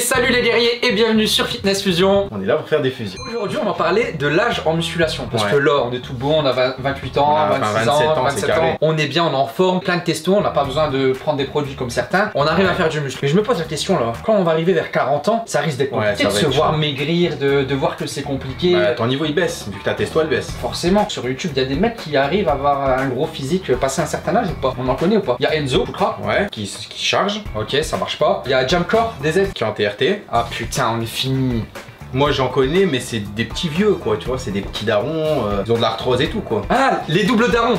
Salut les guerriers et bienvenue sur Fitness Fusion. On est là pour faire des fusions. Aujourd'hui on va parler de l'âge en musculation. Parce que là on est tout bon, on a 28 ans, on a 27 ans. On est bien, on est en forme, plein de testos, on n'a pas besoin de prendre des produits comme certains. On arrive à faire du muscle. Mais je me pose la question là, quand on va arriver vers 40 ans, ça risque d'être compliqué de se voir maigrir, de voir que c'est compliqué. Ton niveau il baisse, vu que ta testo elle baisse. Forcément, sur YouTube il y a des mecs qui arrivent à avoir un gros physique passé un certain âge ou pas. On en connaît ou pas? Il y a Enzo, qui charge, ok ça marche pas. Il y a Jamcore, DZ qui en Ah putain, on est fini. Moi j'en connais, mais c'est des petits vieux quoi, tu vois, c'est des petits darons, ils ont de l'arthrose et tout quoi. Ah, les doubles darons.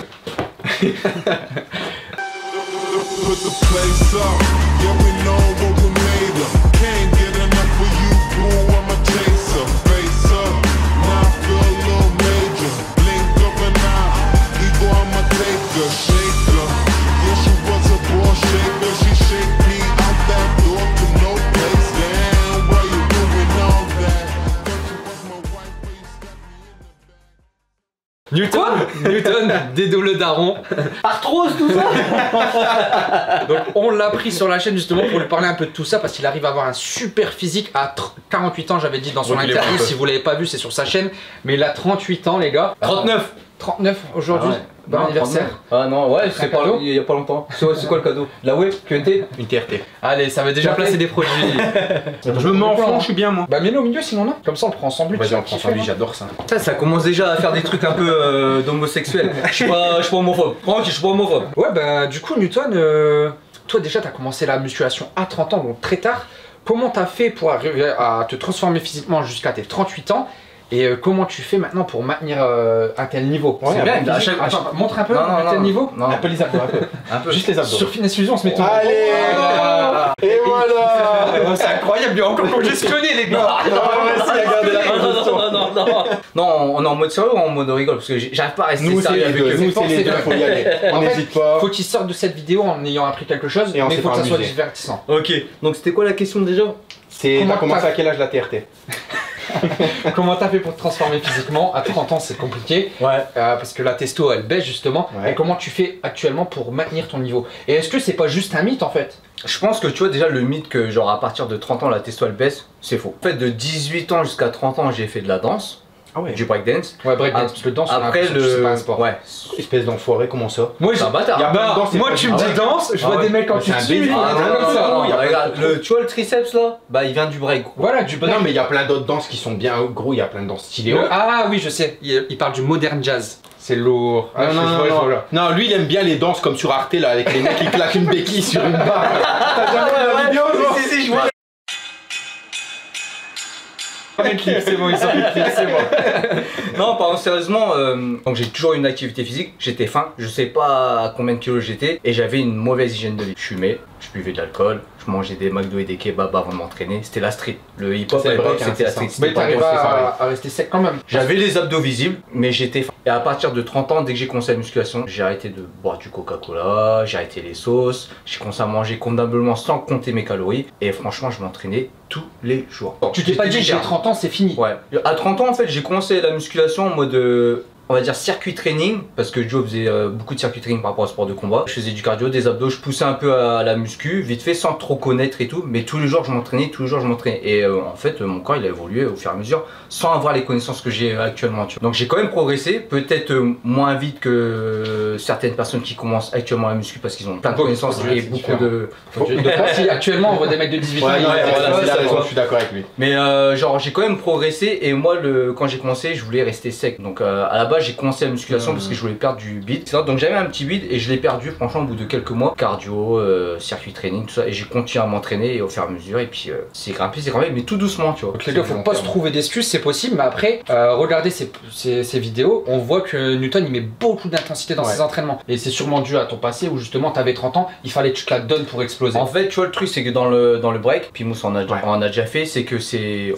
Newton, des doubles darons. Arthrose, tout ça. Donc on l'a pris sur la chaîne justement pour lui parler un peu de tout ça parce qu'il arrive à avoir un super physique à 48 ans, j'avais dit dans son interview, si vous l'avez pas vu c'est sur sa chaîne, mais il a 38 ans les gars. 39 aujourd'hui. Bon anniversaire. Ah non, ouais, c'est pas long, il y a pas longtemps. C'est quoi le cadeau? La web, QNT, une TRT. Allez, ça va déjà placer des produits. Je m'enfonce, je suis bien moi. Bah mets-le au milieu sinon là. Comme ça on prend ensemble. Vas-y, on prend ensemble, j'adore ça. Ça commence déjà à faire des trucs un peu d'homosexuel. Je suis pas homophobe. Franck, je suis pas homophobe. Ouais, bah du coup Newton, toi déjà t'as commencé la musculation à 30 ans, donc très tard. Comment t'as fait pour arriver à te transformer physiquement jusqu'à tes 38 ans? Et comment tu fais maintenant pour maintenir un tel niveau? C'est bien, montre un peu un tel niveau. Un peu les abdos, juste les abdos. Sur Fitness Fusion, on se met tout. Allez, et voilà. C'est incroyable, il est encore congestionné les gars. Non, on est en mode sérieux ou en mode rigole? Parce que j'arrive pas à rester sérieux avec eux. Nous c'est les deux, faut y aller. On n'hésite pas. Faut qu'ils sortent de cette vidéo en ayant appris quelque chose, mais faut que ça soit divertissant. Ok, donc c'était quoi la question déjà? C'est t'as commencé à quel âge la TRT? Comment t'as fait pour te transformer physiquement? À 30 ans c'est compliqué, parce que la testo elle baisse justement, et comment tu fais actuellement pour maintenir ton niveau? Et est-ce que c'est pas juste un mythe en fait? Je pense que tu vois déjà le mythe que genre à partir de 30 ans la testo elle baisse, c'est faux. En fait de 18 ans jusqu'à 30 ans j'ai fait de la danse. Ah ouais. Du breakdance. Ouais, breakdance, parce que danse, c'est pas un sport. Ouais. Espèce d'enfoiré, comment ça? Moi, je... Moi tu me dis danse, je vois des mecs quand tu tues. Regarde, tu vois le triceps là? Bah, il vient du break. Voilà, du break. Non, mais il y a plein d'autres danses qui sont bien gros, il y a plein de danses stylées. Ah oui, je sais, il parle du modern jazz. C'est lourd. Ah, non, lui il aime bien les danses comme sur Arte là, avec les mecs qui claquent une béquille sur une barre. T'as jamais vu la vidéo? Si, je vois. C'est bon, ils sont clips, c'est bon. Non, pardon, sérieusement, donc j'ai toujours eu une activité physique, j'étais faim, je sais pas à combien de kilos j'étais et j'avais une mauvaise hygiène de vie. Je fumais, je buvais de l'alcool, je mangeais des McDo et des kebabs avant de m'entraîner, c'était la street. Le hip-hop à l'époque, c'était la street. Mais t'arrives à rester sec quand même. J'avais les abdos visibles, mais j'étais faim. Et à partir de 30 ans, dès que j'ai commencé la musculation, j'ai arrêté de boire du Coca-Cola, j'ai arrêté les sauces, j'ai commencé à manger convenablement sans compter mes calories et franchement, je m'entraînais tous les jours. Bon, tu t'es pas dit j'ai 30 ans c'est fini? Ouais. À 30 ans en fait j'ai commencé la musculation en mode on va dire circuit training, parce que Jjo faisait beaucoup de circuit training par rapport au sport de combat. Je faisais du cardio, des abdos, je poussais un peu à la muscu, vite fait sans trop connaître et tout, mais tous les jours je m'entraînais, Et en fait mon corps il a évolué au fur et à mesure sans avoir les connaissances que j'ai actuellement. Tu vois. Donc j'ai quand même progressé, peut-être moins vite que certaines personnes qui commencent actuellement à la muscu parce qu'ils ont plein de connaissances et beaucoup de... Actuellement on voit des mecs de 18 ans. Ouais, je suis d'accord avec lui. Mais genre j'ai quand même progressé et moi quand j'ai commencé je voulais rester sec. Donc à la base j'ai commencé la musculation parce que je voulais perdre du bide, donc j'avais un petit bide et je l'ai perdu franchement au bout de quelques mois, cardio, circuit training, tout ça, et j'ai continué à m'entraîner et au fur et à mesure et puis c'est grimpé mais tout doucement tu vois. Donc les gars faut pas se trouver d'excuses, c'est possible, mais après regardez ces vidéos, on voit que Newton il met beaucoup d'intensité dans ses entraînements et c'est sûrement dû à ton passé où justement t'avais 30 ans, il fallait que tu te la donnes pour exploser. En fait tu vois le truc c'est que dans le break, Pimousse on a déjà fait, c'est que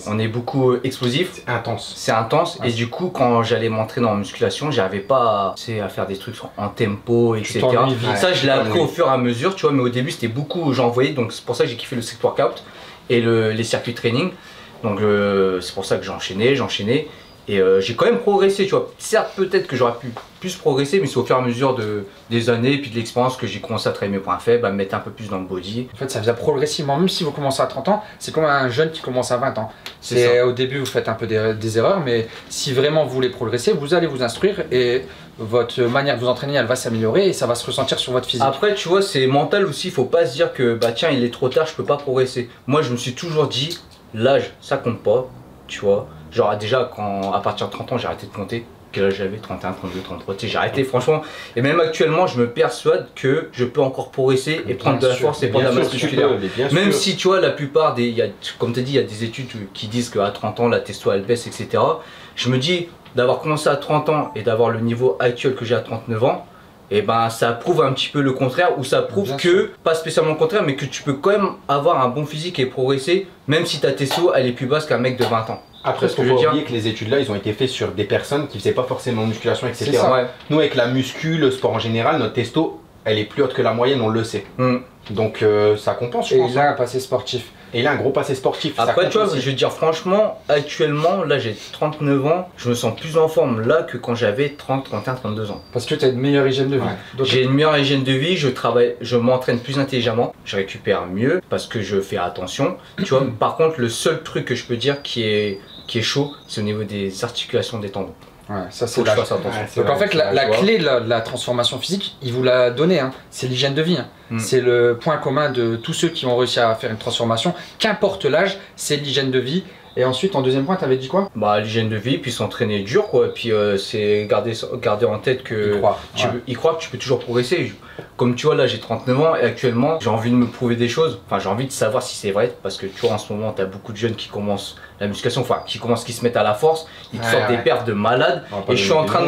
on est beaucoup explosif, c'est intense et du coup quand j'allais m'entraîner en musculation, j'arrivais pas à faire des trucs en tempo, etc. Ça, je l'ai appris au fur et à mesure, tu vois, mais au début, c'était beaucoup, j'envoyais, donc c'est pour ça que j'ai kiffé le street workout et les circuits training. Donc, c'est pour ça que j'enchaînais. Et j'ai quand même progressé, tu vois. Certes, peut-être que j'aurais pu plus progresser, mais c'est au fur et à mesure des années et puis de l'expérience que j'ai commencé à travailler mes points faibles, à me mettre un peu plus dans le body. En fait, ça vient progressivement, même si vous commencez à 30 ans, c'est comme un jeune qui commence à 20 ans. C'est au début, vous faites un peu des erreurs, mais si vraiment vous voulez progresser, vous allez vous instruire et votre manière de vous entraîner, elle va s'améliorer et ça va se ressentir sur votre physique. Après, tu vois, c'est mental aussi. Il faut pas se dire que bah tiens, il est trop tard, je peux pas progresser. Moi, je me suis toujours dit, l'âge, ça compte pas, tu vois. Genre déjà, quand, à partir de 30 ans, j'ai arrêté de compter. Quel âge j'avais? 31, 32, 33, tu sais, j'ai arrêté franchement. Et même actuellement, je me persuade que je peux encore progresser et prendre de la force et prendre de la masse musculaire. Même si, tu vois, la plupart des... comme tu as dit, il y a des études qui disent qu'à 30 ans, la testo, elle baisse, etc. Je me dis, d'avoir commencé à 30 ans et d'avoir le niveau actuel que j'ai à 39 ans, et ben ça prouve un petit peu le contraire, ou ça prouve que, pas spécialement le contraire, mais que tu peux quand même avoir un bon physique et progresser, même si ta testo, elle est plus basse qu'un mec de 20 ans. Après, ce que je veux dire, que les études là, ils ont été faits sur des personnes qui faisaient pas forcément de musculation, etc. Ça, ouais. Nous, avec la muscu, le sport en général, notre testo, elle est plus haute que la moyenne, on le sait. Mm. Donc ça compense, je pense. Et il a un passé sportif. Et il a un gros passé sportif. Après, tu vois, je veux dire, franchement, actuellement, là, j'ai 39 ans, je me sens plus en forme là que quand j'avais 30, 31, 32 ans. Parce que tu as une meilleure hygiène de vie. Ouais. J'ai une meilleure hygiène de vie, je travaille, je m'entraîne plus intelligemment, je récupère mieux parce que je fais attention. Tu vois, par contre, le seul truc que je peux dire qui est chaud, c'est au niveau des articulations des tendons. Ouais, ça c'est la... Donc en fait la clé de la transformation physique, il vous l'a donnée, hein. C'est l'hygiène de vie, hein. Mm. C'est le point commun de tous ceux qui ont réussi à faire une transformation, qu'importe l'âge, c'est l'hygiène de vie. Et ensuite en deuxième point, t'avais dit quoi? Bah l'hygiène de vie, puis s'entraîner dur quoi, et puis c'est garder en tête que y croire que tu peux toujours progresser. Comme tu vois là j'ai 39 ans et actuellement j'ai envie de me prouver des choses, enfin j'ai envie de savoir si c'est vrai, parce que tu vois en ce moment t'as beaucoup de jeunes qui commencent la musculation, enfin qui se mettent à la force, ils te sortent des perfs de malades, et je suis en train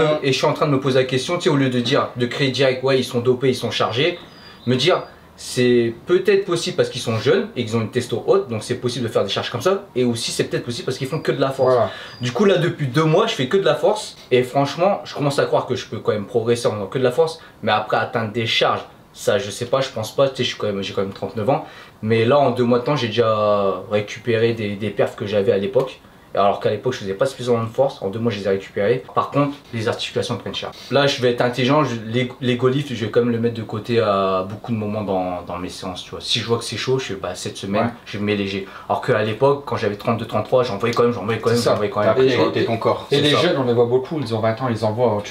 de me poser la question, tu sais, au lieu de dire, de créer direct, ouais ils sont dopés, ils sont chargés, me dire c'est peut-être possible parce qu'ils sont jeunes et qu'ils ont une testo haute, donc c'est possible de faire des charges comme ça, et aussi c'est peut-être possible parce qu'ils font que de la force. Voilà. Du coup là depuis 2 mois je fais que de la force et franchement je commence à croire que je peux quand même progresser en faisant que de la force, mais après atteindre des charges, ça je sais pas, je pense pas, tu sais, j'ai quand même 39 ans, mais là en 2 mois de temps j'ai déjà récupéré des perfs que j'avais à l'époque. Alors qu'à l'époque je faisais pas suffisamment de force, en 2 mois je les ai récupérés. Par contre les articulations prennent cher. Là je vais être intelligent, les go-lift je vais quand même le mettre de côté à beaucoup de moments dans mes séances, tu vois. Si je vois que c'est chaud, je fais bah cette semaine je mets léger. Alors qu'à l'époque quand j'avais 32-33 j'envoyais quand même. Après j'ai goûté ton corps. Et les jeunes on les voit beaucoup, ils ont 20 ans, ils envoient,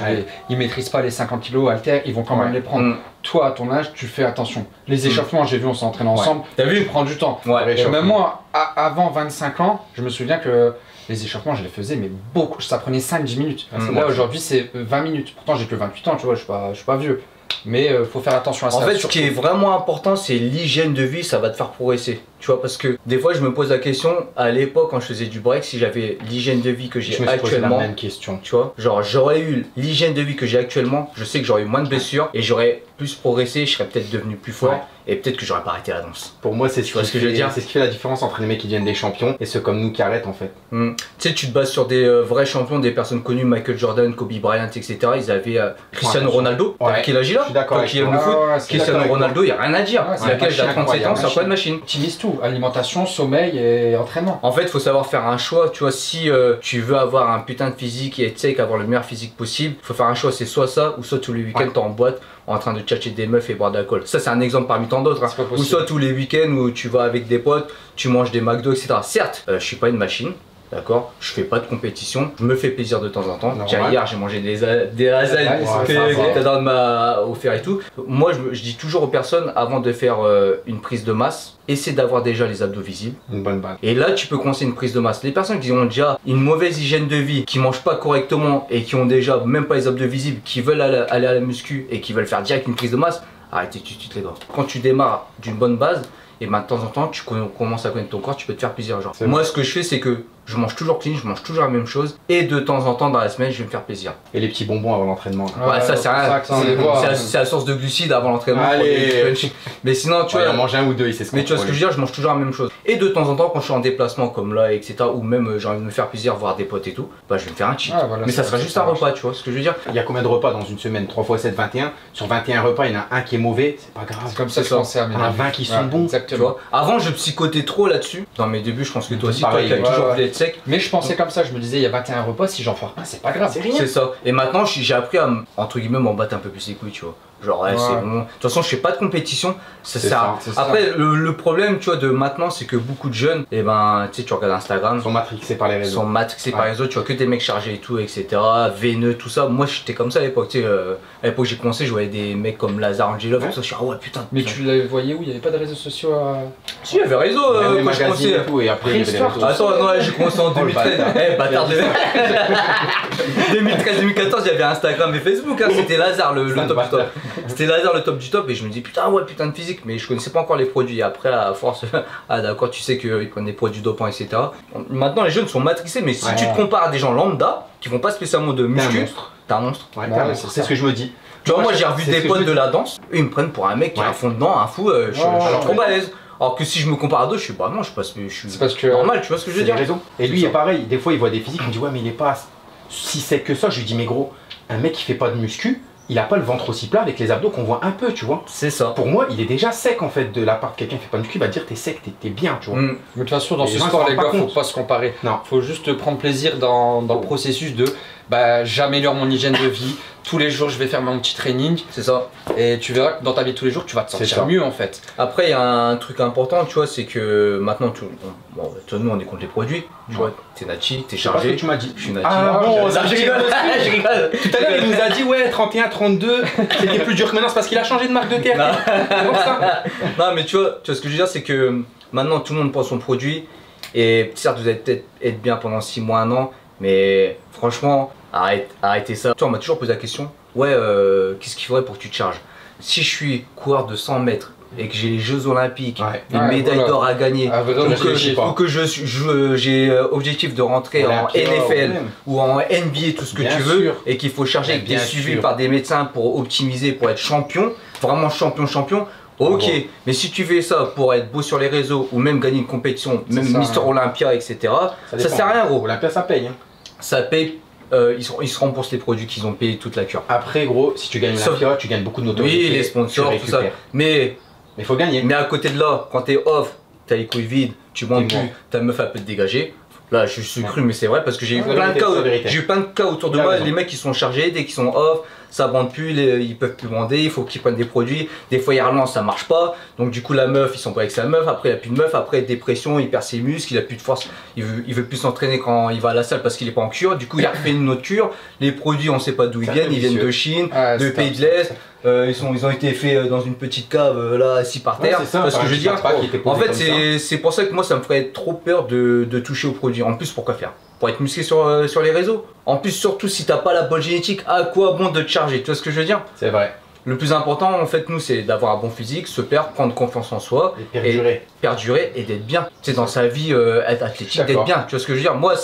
ils maîtrisent pas les 50 kg haltères, ils vont quand même les prendre. Toi à ton âge tu fais attention. Les échauffements, j'ai vu, on s'entraîne ensemble, t'as vu, tu prends du temps. Même moi avant 25 ans, je me souviens que les échauffements je les faisais mais beaucoup, ça prenait 5-10 minutes. Là aujourd'hui c'est 20 minutes, pourtant j'ai que 28 ans, tu vois, je suis pas vieux. Mais faut faire attention à ça. En fait, ce qui est vraiment important, c'est l'hygiène de vie, ça va te faire progresser. Tu vois, parce que des fois, je me pose la question, à l'époque, quand je faisais du break, si j'avais l'hygiène de vie que j'ai actuellement. Je me suis posé la même question. Tu vois, genre, j'aurais eu l'hygiène de vie que j'ai actuellement, je sais que j'aurais eu moins de blessures et j'aurais plus progressé, je serais peut-être devenu plus fort et peut-être que j'aurais pas arrêté la danse. Pour moi, c'est ce que je veux dire. C'est ce qui fait la différence entre les mecs qui deviennent des champions et ceux comme nous qui arrêtent en fait. Mmh. Tu sais, tu te bases sur des vrais champions, des personnes connues, Michael Jordan, Kobe Bryant, etc. Ils avaient Cristiano Ronaldo, qui l'agit là. Toi qui aime le foot, Cristiano Ronaldo, il n'y a rien à dire. C'est la cage à 37 ans, c'est pas de machine. Tu mises tout, alimentation, sommeil et entraînement. En fait, il faut savoir faire un choix. Tu vois, si tu veux avoir un putain de physique et être sec, avoir le meilleur physique possible, il faut faire un choix. C'est soit ça, ou soit tous les week-ends, t'es en boîte en train de tchatcher des meufs et boire de l'alcool. Ça, c'est un exemple parmi tant d'autres. Hein. Ou soit tous les week-ends où tu vas avec des potes, tu manges des McDo, etc. Certes, je suis pas une machine. D'accord, je fais pas de compétition, je me fais plaisir de temps en temps. Hier, j'ai mangé des lasagnes que Tadane m'a offert et tout. Moi, je dis toujours aux personnes, avant de faire une prise de masse, essaie d'avoir déjà les abdos visibles. Une bonne base. Et là, tu peux commencer une prise de masse. Les personnes qui ont déjà une mauvaise hygiène de vie, qui mangent pas correctement et qui ont déjà même pas les abdos visibles, qui veulent aller à la muscu et qui veulent faire direct une prise de masse, arrêtez tout de suite les gars. Quand tu démarres d'une bonne base, et ben, de temps en temps, tu commences à connaître ton corps, tu peux te faire plaisir. Genre. Moi, ce que je fais, c'est que je mange toujours clean, je mange toujours la même chose. Et de temps en temps, dans la semaine, je vais me faire plaisir. Et les petits bonbons avant l'entraînement. Ouais, ça, c'est rien. C'est la source de glucides avant l'entraînement. Mais sinon, tu vois. Il en mange un ou deux, il sait ce qu'on... Mais tu vois ce que je veux dire, je mange toujours la même chose. Et de temps en temps, quand je suis en déplacement comme là, etc., ou même j'ai envie de me faire plaisir, voir des potes et tout, bah je vais me faire un cheat. Ah, voilà, mais ça sera juste un repas, tu vois ce que je veux dire. Il y a combien de repas dans une semaine? 3 x 7, 21. Sur 21 repas, il y en a un qui est mauvais, c'est pas grave. C'est comme ça que je pensais à mes amis. Il y en a 20 qui sont bons. Tu vois. Avant, je psychotais trop là-dessus. Dans mes débuts, je pense que toi aussi, pareil, toi, toujours voulu être sec. Mais je pensais comme ça, je me disais, il y a 21 repas, si j'en foire un, c'est pas grave. C'est rien. C'est ça. Et maintenant, j'ai appris à, entre guillemets, m'en battre un peu plus les couilles, tu vois. Genre, ouais, c'est bon. De toute façon, je fais pas de compétition. Ça. Après, le problème, tu vois, de maintenant, c'est que beaucoup de jeunes, et ben, tu sais, tu regardes Instagram, sont matrixés par les réseaux. Sont matrixés par les réseaux, tu vois, que des mecs chargés et tout, etc. Veineux, tout ça. Moi, j'étais comme ça à l'époque, tu sais. À l'époque, j'ai commencé, je voyais des mecs comme Lazare, Angelo, tout ça. Je suis ah ouais, putain. Mais tu les voyais où? Il n'y avait pas de réseaux sociaux à. Si, il y avait réseaux quand je commençais. Et tout, et après, il y avait des réseaux. Attends, non, j'ai commencé en 2013. Eh, bâtard de. 2013-2014, il y avait Instagram et Facebook, c'était Lazare le top du top. C'était Lazare le top du top et je me dis putain ouais putain de physique, mais je connaissais pas encore les produits. Et après à force, ah d'accord tu sais qu'ils prennent des produits dopants etc. Maintenant les jeunes sont matrixés, mais si tu te compares à des gens lambda qui font pas spécialement de muscu, t'es un monstre. C'est ce que je me dis. Tu vois moi j'ai revu des potes de la danse, ils me prennent pour un mec qui est à fond dedans, un fou, je suis trop balèze. Alors que si je me compare à deux, je suis bah non je passe, je suis normal, tu vois ce que je veux dire. Et lui il est pareil, des fois il voit des physiques, il me dit ouais mais il est pas si c'est que ça. Je lui dis mais gros, un mec qui fait pas de muscu, il a pas le ventre aussi plat avec les abdos qu'on voit un peu, tu vois. C'est ça. Pour moi, il est déjà sec en fait de la part de quelqu'un qui fait pas de muscu, il va te dire t'es sec, t'es bien, tu vois. Mmh. Mais de toute façon, dans ce sport, les gars, faut pas se comparer. Non. Faut juste prendre plaisir dans le processus de bah j'améliore mon hygiène de vie. Tous les jours, je vais faire mon petit training. C'est ça. Et tu verras que dans ta vie de tous les jours, tu vas te sentir mieux en fait. Après, il y a un truc important, tu vois, c'est que maintenant, nous, on est contre les produits. Tu vois, t'es Nachi, t'es chargé. Tu m'as dit. Je suis Nachi. Ah non, je rigole. Je rigole. Tout à l'heure, il nous a dit, ouais, 31, 32, c'était plus dur que maintenant, c'est parce qu'il a changé de marque de terre. Non, mais tu vois, ce que je veux dire, c'est que maintenant, tout le monde prend son produit. Et certes, vous allez peut-être être bien pendant 6 mois, 1 an, mais franchement. Arrêtez ça. Toi, on m'a toujours posé la question, ouais, qu'est-ce qu'il faudrait pour que tu te charges? Si je suis coureur de 100 mètres et que j'ai les Jeux Olympiques, les médailles d'or à gagner, ou que j'ai objectif de rentrer en NFL ou en NBA, tout ce que tu veux, et qu'il faut charger, que tu es suivi par des médecins pour optimiser, pour être champion, vraiment champion. Ok, mais si tu fais ça pour être beau sur les réseaux ou même gagner une compétition, même Mister Olympia, etc., ça sert à rien, gros. Olympia, ça paye. Ça paye. Ils se remboursent les produits qu'ils ont payé toute la cure. Après gros, si tu gagnes la tu gagnes beaucoup de notoriété. Oui, les sponsors, tout ça. Mais faut gagner. Mais à côté de là, quand t'es off, t'as les couilles vides, tu bois plus, ta meuf a peu de dégager. Là, je suis cru, mais c'est vrai parce que j'ai eu plein de cas autour de moi. Les mecs qui sont chargés, dès qu'ils sont off, ça bande plus, ils peuvent plus bander, il faut qu'ils prennent des produits. Des fois, ils relancent, ça marche pas. Donc, du coup, la meuf, ils sont pas avec sa meuf. Après, il a plus de meuf. Après, dépression, il perd ses muscles, il a plus de force. Il veut plus s'entraîner quand il va à la salle parce qu'il est pas en cure. Du coup, il refait une autre cure. Les produits, on sait pas d'où ils viennent. Ils viennent de Chine, de pays de l'Est. Ils ont été faits dans une petite cave là, assis par terre. C'est ça, parce que je veux dire, en fait, c'est pour ça que moi, ça me ferait trop peur de toucher aux produits. En plus, pourquoi faire? Pour être musclé sur les réseaux. En plus, surtout si t'as pas la bonne génétique, à quoi bon de te charger? Tu vois ce que je veux dire? C'est vrai. Le plus important, en fait, nous, c'est d'avoir un bon physique, se perdre, prendre confiance en soi. Et perdurer et d'être bien. C'est dans sa vie, être athlétique, d'être bien. Tu vois ce que je veux dire? Moi,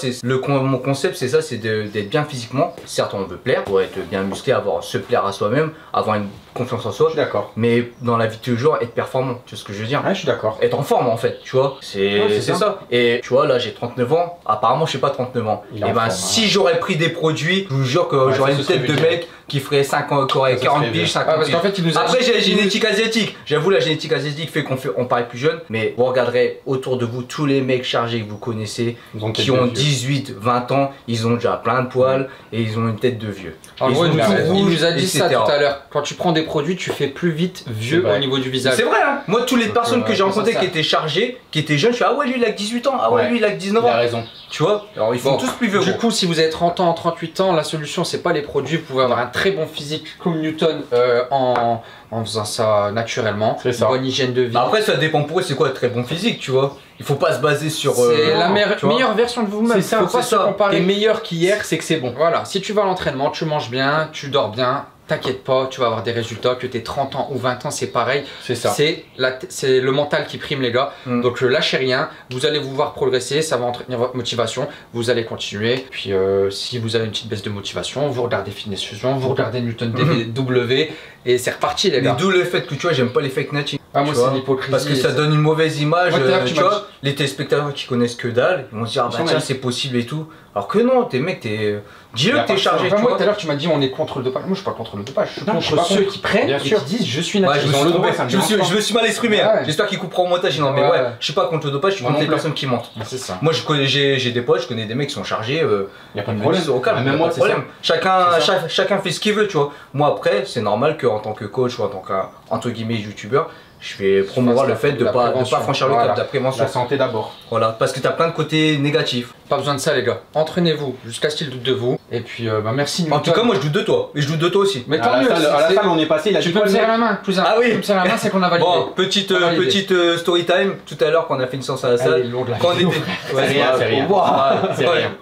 mon concept, c'est ça, c'est d'être bien physiquement. Certes, on veut plaire, pour être bien musclé, se plaire à soi-même, avoir une confiance en soi. D'accord. Mais dans la vie de tous les jours, être performant. Tu vois ce que je veux dire? Ouais, je suis d'accord. Être en forme, en fait, tu vois. C'est ça. Et tu vois, là, j'ai 39 ans. Apparemment, je suis pas 39 ans. Et ben, si j'aurais pris des produits, je vous jure que j'aurais une tête de mec qui ferait 40 piges, 50 piges. Après, j'ai la génétique asiatique. J'avoue, la génétique asiatique fait qu'on paraît plus jeune, mais vous regarderez autour de vous tous les mecs chargés que vous connaissez qui ont 18, 20 ans, ils ont déjà plein de poils et ils ont une tête de vieux. En gros, il nous a dit ça tout à l'heure. Quand tu prends des produits, tu fais plus vite vieux au niveau du visage. C'est vrai, hein. Moi, toutes les personnes que j'ai rencontrées qui étaient chargées, qui étaient jeunes, je suis ah ouais, lui il a que 18 ans, ah ouais, lui il a que 19 ans. Il a raison. Tu vois, alors ils font tous plus vieux. Du coup, si vous avez 30 ans, 38 ans, la solution c'est pas les produits, vous pouvez avoir un très bon physique comme Newton en faisant ça naturellement, bonne hygiène de vie. Après ça dépend pour eux c'est quoi très bon physique, tu vois. Il faut pas se baser sur c'est la meilleure version de vous-même. C'est ça, faut pas se comparer. T'es meilleur qu'hier, c'est que c'est bon. Voilà, si tu vas à l'entraînement, tu manges bien, tu dors bien, t'inquiète pas, tu vas avoir des résultats. Que t'aies 30 ans ou 20 ans, c'est pareil. C'est ça. C'est le mental qui prime les gars. Donc lâchez rien, vous allez vous voir progresser, ça va entretenir votre motivation, vous allez continuer. Puis si vous avez une petite baisse de motivation, vous regardez Fitness Fusion, vous regardez Newton DW et c'est reparti les gars. Mais d'où le fait que tu vois, j'aime pas les fake natching. Ah, moi, c'est l'hypocrisie. Parce que ça donne une mauvaise image. Ouais, tu vois, les téléspectateurs qui connaissent que dalle, ils vont se dire, ah bah tiens, c'est possible et tout. Alors que non, t'es mec, t'es. Dis-le que t'es chargé. Moi, tout à l'heure, tu m'as dit, on est contre le dopage. Moi, je suis pas contre le dopage. Je suis contre ceux qui prennent et qui disent, je suis naturel. Je me suis mal exprimé. J'espère qu'ils couperont au montage. Non, mais ouais, je suis pas contre le dopage, je suis contre les personnes qui mentent. C'est ça. Moi, j'ai des potes, je connais des mecs qui sont chargés. Y a pas de problème. Même moi, c'est problème. Chacun fait ce qu'il veut, tu vois. Moi, après, c'est normal qu'en tant que coach ou en tant qu'entre guillemets youtubeur, je vais promouvoir le fait de ne pas franchir le cap, de la prévention. La santé d'abord. Voilà, parce que tu as plein de côtés négatifs. Pas besoin de ça, les gars. Entraînez-vous jusqu'à ce qu'ils doutent de vous. Et puis, merci. En tout cas, moi je doute de toi. Et je doute de toi aussi. Mais tant mieux. À la fin, on est passé. Tu peux me serrer la main. Ah oui. Tu me serres la main, c'est qu'on a validé. Bon, petite story time. Tout à l'heure, quand on a fait une séance à la salle.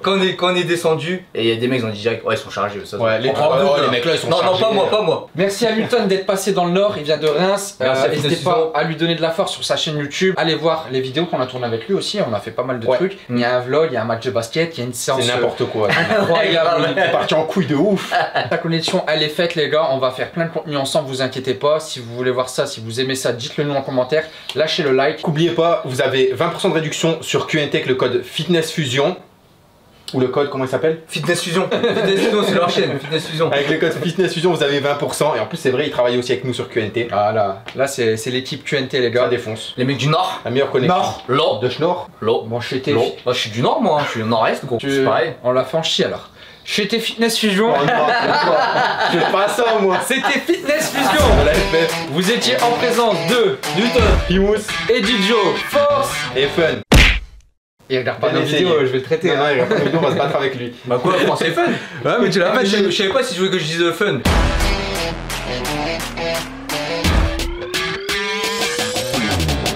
Quand on est descendu, et il y a des mecs qui ont dit direct, ouais, ils sont chargés. Ouais, les mecs là, ils sont chargés. Non, non, pas moi. Merci à Newton d'être passé dans le Nord. Il vient de Reims. N'hésitez pas à lui donner de la force sur sa chaîne YouTube. Allez voir les vidéos qu'on a tournées avec lui aussi. On a fait pas mal de trucs. Il y a un vlog, il y a un match de basket, il y a une séance. C'est n'importe quoi. Incroyable. On est parti en couille de ouf. La connexion, elle est faite, les gars. On va faire plein de contenu ensemble. Vous inquiétez pas. Si vous voulez voir ça, si vous aimez ça, dites-le nous en commentaire. Lâchez le like. N'oubliez pas, vous avez 20% de réduction sur QNT avec le code Fitness Fusion. Ou le code, comment il s'appelle? Fitness Fusion. Fitness Fusion, c'est leur chaîne. Fitness Fusion. Avec le code Fitness Fusion, vous avez 20%. Et en plus, c'est vrai, ils travaillent aussi avec nous sur QNT. Ah là, là c'est l'équipe QNT, les gars. Ça défonce. Les mecs du Nord. La meilleure connexion. Nord. L'eau. De Schnorr. L'eau. Bon, je suis du Nord, moi. Je suis du Nord-Est, gros. C'est pareil. On l'a fait en chier alors. J'étais Fitness Fusion. Oh, je fais pas ça, moi. C'était Fitness Fusion. Vous étiez en présence de Newton, Pimousse et Jjo. Force et fun. Il regarde pas nos vidéos, je vais le traiter. Non, non, il regarde pas nos vidéos, on va se battre avec lui. Bah quoi, c'est fun. Ouais, mais tu l'as fait, je savais pas si je voulais que je dise fun.